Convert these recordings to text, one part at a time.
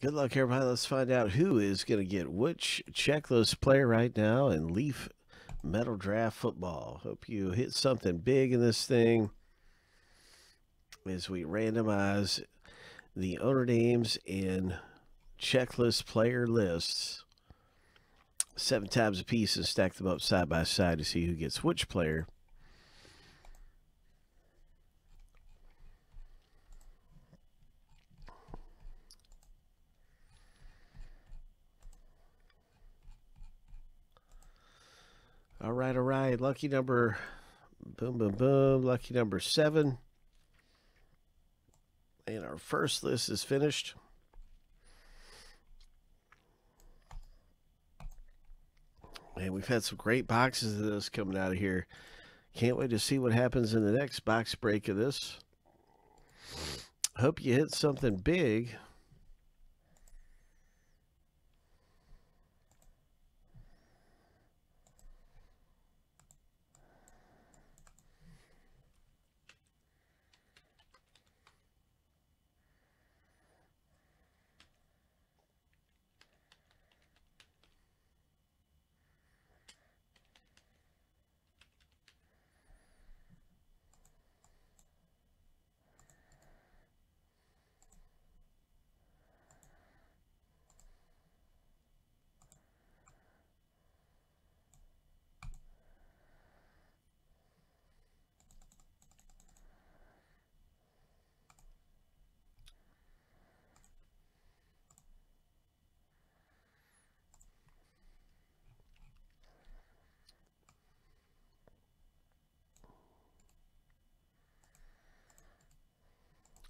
Good luck, everybody. Let's find out who is going to get which checklist player right now in Leaf Metal Draft Football. Hope you hit something big in this thing as we randomize the owner names and checklist player lists 7 times a piece and stack them up side by side to see who gets which player. All right, all right. Lucky number, boom, boom, boom. Lucky number 7. And our first list is finished. And we've had some great boxes of this coming out of here. Can't wait to see what happens in the next box break of this. Hope you hit something big.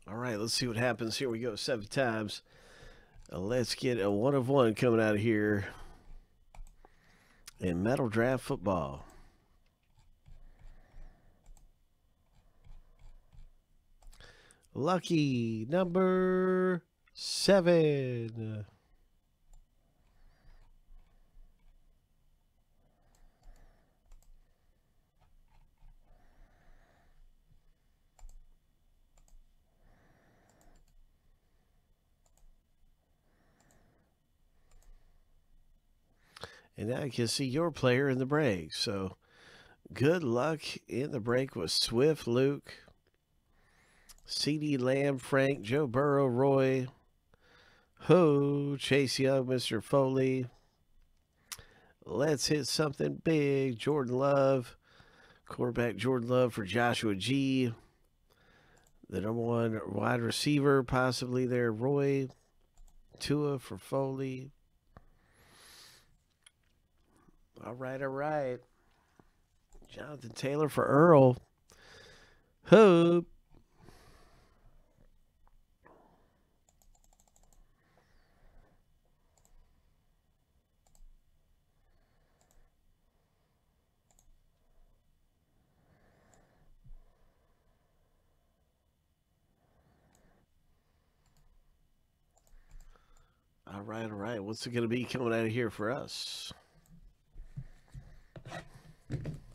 All right, let's see what happens. Here we go, 7 times. Let's get a 1 of 1 coming out of here in Metal Draft Football. Lucky number 7. And now you can see your player in the break. So good luck in the break with Swift, Luke, CD Lamb, Frank, Joe Burrow, Roy, Ho, Chase Young, Mr. Foley. Let's hit something big. Jordan Love, quarterback Jordan Love for Joshua G. The #1 wide receiver possibly there, Roy, Tua for Foley. All right, all right. Jonathan Taylor for Earl. Hoop. All right, all right. What's it going to be coming out of here for us? And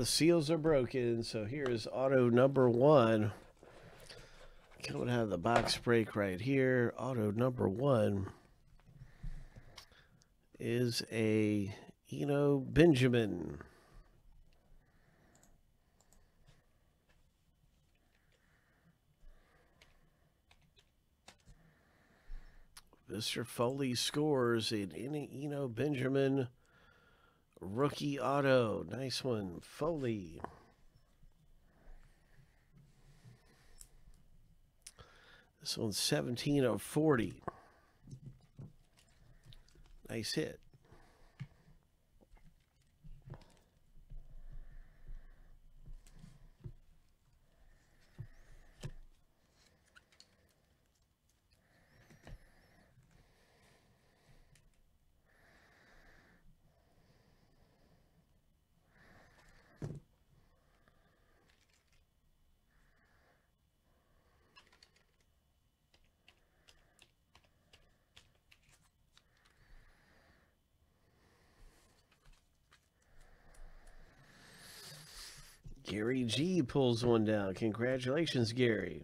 the seals are broken, so here is auto number 1. Coming out of the box break right here. Auto number 1 is a Eno Benjamin. Mr. Foley scores in any Eno Benjamin rookie auto. Nice one, Foley. This one's 17 of 40. Nice hit. Gary G. pulls one down. Congratulations, Gary.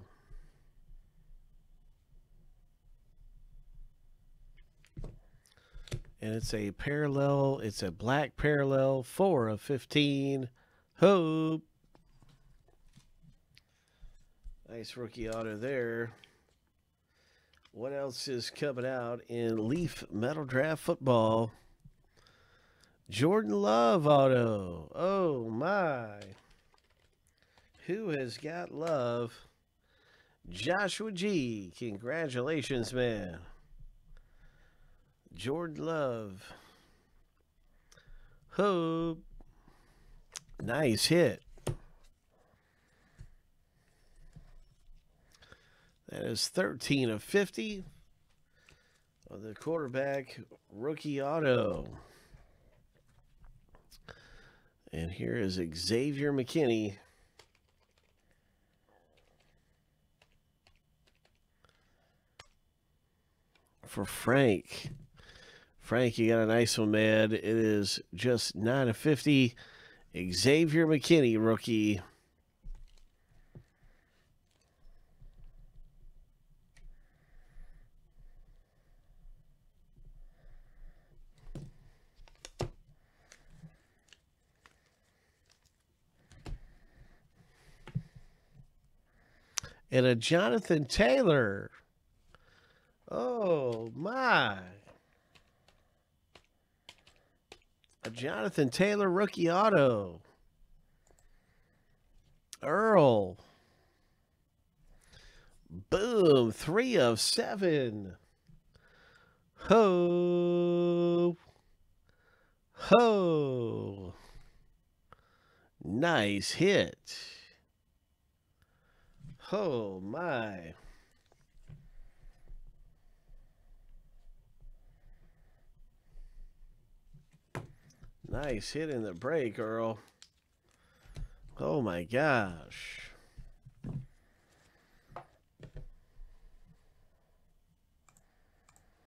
And it's a parallel. It's a black parallel. 4/15. Hope. Nice rookie auto there. What else is coming out in Leaf Metal Draft Football? Jordan Love auto. Oh, my. Who has got Love? Joshua G. Congratulations, man. Jordan Love. Hope. Nice hit. That is 13/50 of the quarterback rookie auto. And here is Xavier McKinney. For Frank. Frank, you got a nice one, man. It is just 9/50. Xavier McKinney, rookie. And a Jonathan Taylor. Oh, my. A Jonathan Taylor rookie auto. Earl. Boom. 3/7. Ho. Ho. Nice hit. Oh, my. Nice hit in the break, Earl. Oh, my gosh.